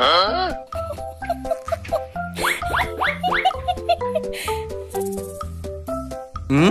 Huh? Hmm?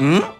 Hmm?